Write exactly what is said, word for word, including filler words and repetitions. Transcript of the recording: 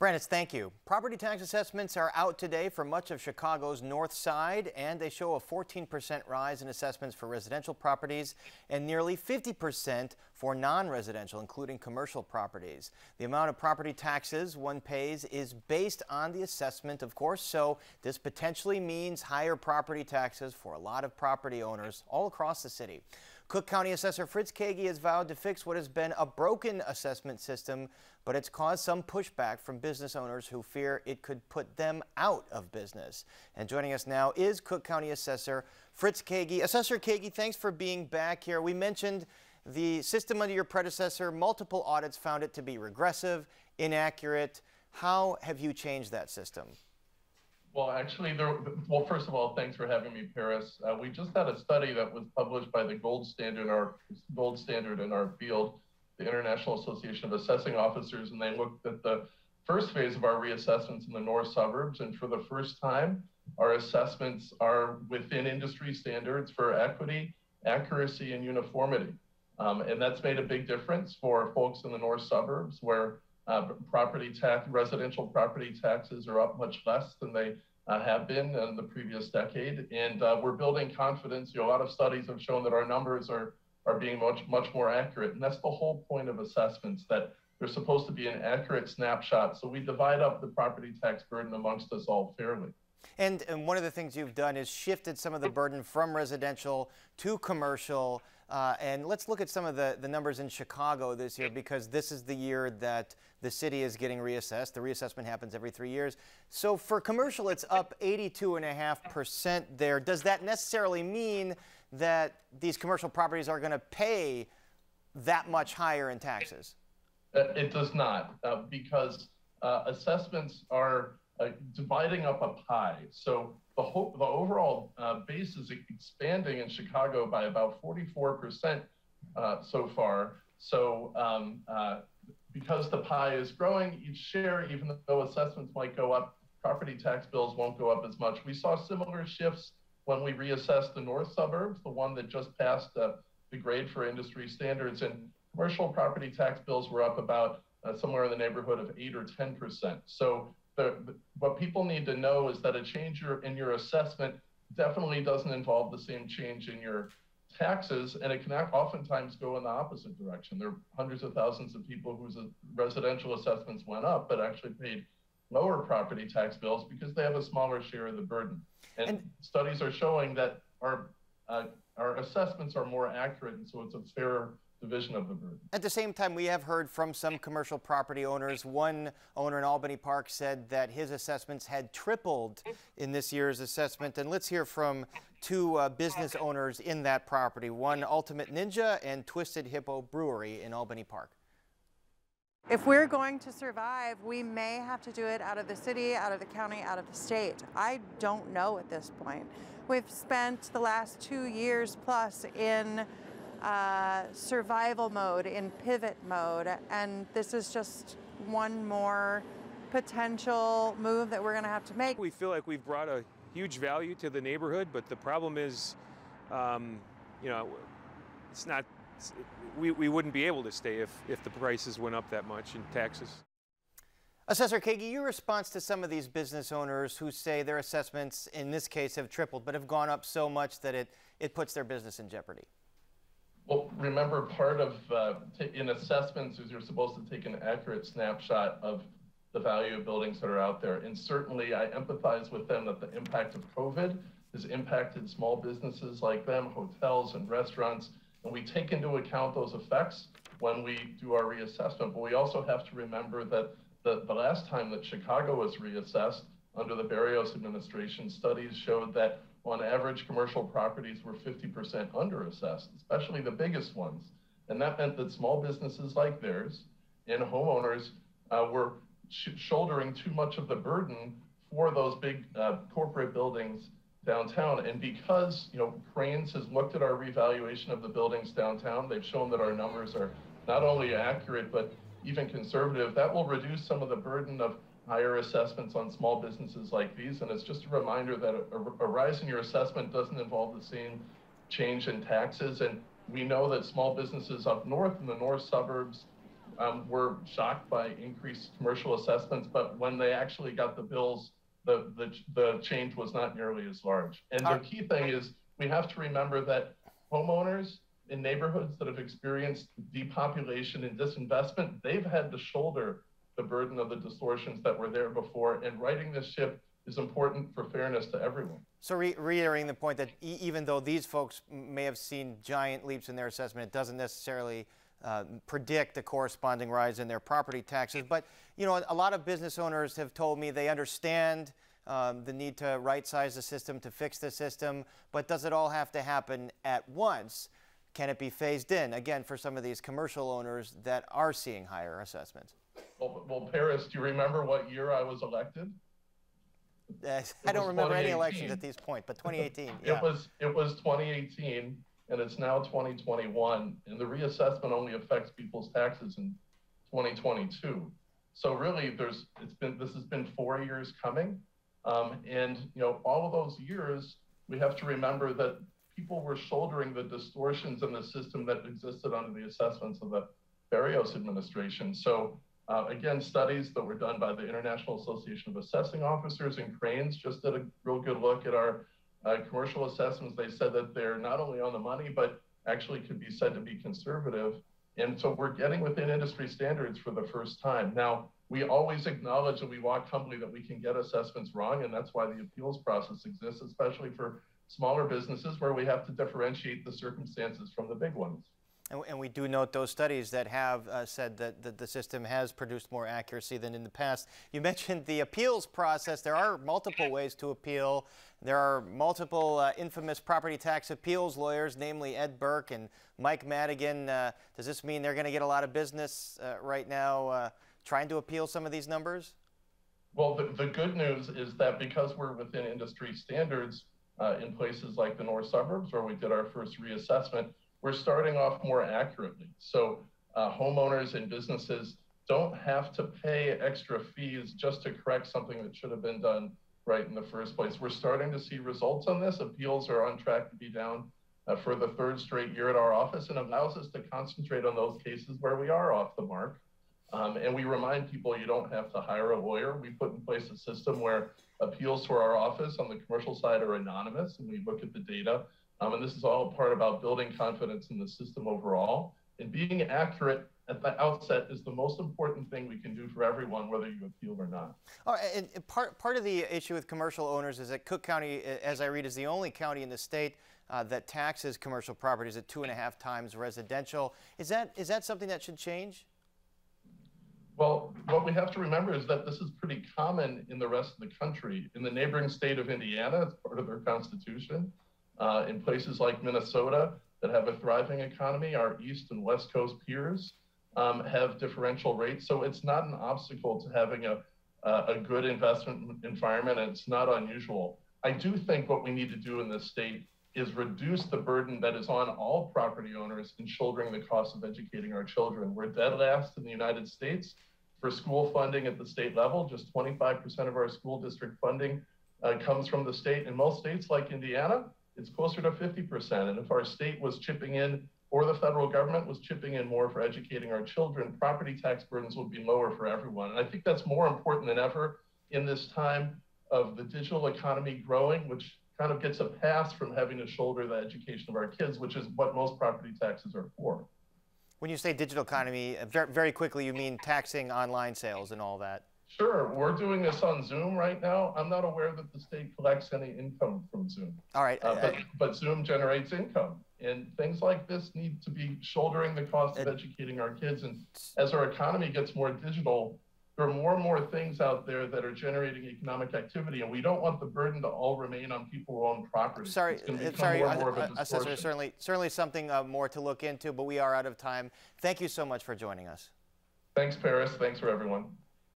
Brandis, thank you. Property tax assessments are out today for much of Chicago's north side, and they show a fourteen percent rise in assessments for residential properties and nearly fifty percent for non-residential, including commercial properties. The amount of property taxes one pays is based on the assessment, of course, so this potentially means higher property taxes for a lot of property owners all across the city. Cook County Assessor Fritz Kaegi has vowed to fix what has been a broken assessment system, but it's caused some pushback from business owners who fear it could put them out of business. And joining us now is Cook County Assessor Fritz Kaegi. Assessor Kaegi, thanks for being back here. We mentioned the system under your predecessor. Multiple audits found it to be regressive, inaccurate. How have you changed that system? Well, actually, there, well, first of all, thanks for having me, Paris. Uh, we just had a study that was published by the gold standard in our gold standard in our field, the International Association of Assessing Officers, and they looked at the first phase of our reassessments in the north suburbs. And for the first time, our assessments are within industry standards for equity, accuracy, and uniformity. Um, and that's made a big difference for folks in the north suburbs, where Uh, property tax, residential property taxes are up much less than they uh, have been in the previous decade. And uh, we're building confidence. You know, a lot of studies have shown that our numbers are, are being much, much more accurate. And that's the whole point of assessments, that they're supposed to be an accurate snapshot. So we divide up the property tax burden amongst us all fairly. And, and one of the things you've done is shifted some of the burden from residential to commercial. Uh, and let's look at some of the, the numbers in Chicago this year, because this is the year that the city is getting reassessed. The reassessment happens every three years. So for commercial, it's up eighty-two point five percent there. Does that necessarily mean that these commercial properties are going to pay that much higher in taxes? It does not, uh, because uh, assessments are Uh, dividing up a pie. So the, whole, the overall uh, base is expanding in Chicago by about forty-four percent uh, so far. So um, uh, because the pie is growing, each share, even though assessments might go up, property tax bills won't go up as much. We saw similar shifts when we reassessed the north suburbs, the one that just passed uh, the grade for industry standards, and commercial property tax bills were up about uh, somewhere in the neighborhood of eight or ten percent. So The, what people need to know is that a change in your assessment definitely doesn't involve the same change in your taxes, and it can oftentimes go in the opposite direction. There are hundreds of thousands of people whose residential assessments went up but actually paid lower property tax bills because they have a smaller share of the burden. And, and studies are showing that our, uh, our assessments are more accurate, and so it's a fairer division of the burden. At the same time, we have heard from some commercial property owners. One owner in Albany Park said that his assessments had tripled in this year's assessment. And let's hear from two uh, business owners in that property, one Ultimate Ninja and Twisted Hippo Brewery in Albany Park. If we're going to survive, we may have to do it out of the city, out of the county, out of the state. I don't know at this point. We've spent the last two years plus in Uh, survival mode, in pivot mode, and this is just one more potential move that we're gonna have to make. We feel like we've brought a huge value to the neighborhood, but the problem is, um, you know, it's not, it's, we, we wouldn't be able to stay if, if the prices went up that much in taxes. Assessor Kaegi, your response to some of these business owners who say their assessments, in this case, have tripled, but have gone up so much that it, it puts their business in jeopardy. Well, remember, part of uh, in assessments is you're supposed to take an accurate snapshot of the value of buildings that are out there. And certainly I empathize with them that the impact of COVID has impacted small businesses like them, hotels and restaurants. And we take into account those effects when we do our reassessment. But we also have to remember that the, the last time that Chicago was reassessed under the Barrios administration, studies showed that on average, commercial properties were fifty percent underassessed, especially the biggest ones. And that meant that small businesses like theirs and homeowners uh, were sh shouldering too much of the burden for those big uh, corporate buildings downtown. And because, you know, Crain's has looked at our revaluation of the buildings downtown, they've shown that our numbers are not only accurate, but even conservative. That will reduce some of the burden of higher assessments on small businesses like these. And it's just a reminder that a, a rise in your assessment doesn't involve the same change in taxes. And we know that small businesses up north in the north suburbs um, were shocked by increased commercial assessments, but when they actually got the bills, the, the, the change was not nearly as large. And the key thing is we have to remember that homeowners in neighborhoods that have experienced depopulation and disinvestment, they've had to shoulder the burden of the distortions that were there before, and righting this ship is important for fairness to everyone. So re reiterating the point that e even though these folks may have seen giant leaps in their assessment, it doesn't necessarily uh, predict a corresponding rise in their property taxes. But, you know, a lot of business owners have told me they understand um, the need to right-size the system, to fix the system, but does it all have to happen at once? Can it be phased in, again, for some of these commercial owners that are seeing higher assessments? Well, well, Paris, do you remember what year I was elected? Uh, I don't remember any elections at this point, but twenty eighteen. Yeah. It was it was twenty eighteen, and it's now twenty twenty-one, and the reassessment only affects people's taxes in twenty twenty-two. So really, there's it's been this has been four years coming, um, and you know all of those years we have to remember that people were shouldering the distortions in the system that existed under the assessments of the Barrios administration. So. Uh, again, studies that were done by the International Association of Assessing Officers and Crain's just did a real good look at our uh, commercial assessments. They said that they're not only on the money, but actually could be said to be conservative. And so we're getting within industry standards for the first time. Now, we always acknowledge that we walk humbly that we can get assessments wrong, and that's why the appeals process exists, especially for smaller businesses where we have to differentiate the circumstances from the big ones. And, and we do note those studies that have uh, said that, that the system has produced more accuracy than in the past. You mentioned the appeals process. There are multiple ways to appeal. There are multiple uh, infamous property tax appeals lawyers, namely Ed Burke and Mike Madigan. Uh, does this mean they're going to get a lot of business uh, right now uh, trying to appeal some of these numbers? Well, the, the good news is that because we're within industry standards uh, in places like the north suburbs where we did our first reassessment, we're starting off more accurately. So uh, homeowners and businesses don't have to pay extra fees just to correct something that should have been done right in the first place. We're starting to see results on this. Appeals are on track to be down uh, for the third straight year at our office, and allows us to concentrate on those cases where we are off the mark. Um, and we remind people you don't have to hire a lawyer. We put in place a system where appeals for our office on the commercial side are anonymous, and we look at the data. Um, and this is all part about building confidence in the system overall. And being accurate at the outset is the most important thing we can do for everyone, whether you appeal or not. Oh, and part, part of the issue with commercial owners is that Cook County, as I read, is the only county in the state uh, that taxes commercial properties at two and a half times residential. Is that, is that something that should change? Well, what we have to remember is that this is pretty common in the rest of the country. In the neighboring state of Indiana, it's part of their constitution. Uh, in places like Minnesota that have a thriving economy, our East and West Coast peers um, have differential rates. So it's not an obstacle to having a, uh, a good investment environment, and it's not unusual. I do think what we need to do in this state is reduce the burden that is on all property owners in shouldering the cost of educating our children. We're dead last in the United States for school funding at the state level. Just twenty-five percent of our school district funding uh, comes from the state. In most states like Indiana, it's closer to fifty percent. And if our state was chipping in, or the federal government was chipping in more for educating our children, property tax burdens would be lower for everyone. And I think that's more important than ever in this time of the digital economy growing, which kind of gets a pass from having to shoulder the education of our kids, which is what most property taxes are for. When you say digital economy, very quickly, you mean taxing online sales and all that? Sure. We're doing this on Zoom right now. I'm not aware that the state collects any income from Zoom. All right. Uh, but, but Zoom generates income. And things like this need to be shouldering the cost of educating our kids. And as our economy gets more digital, there are more and more things out there that are generating economic activity, and we don't want the burden to all remain on people who own property. Sorry, it's sorry, more, uh, more uh, Assessor, certainly, certainly something uh, more to look into, but we are out of time. Thank you so much for joining us. Thanks, Paris. Thanks for everyone.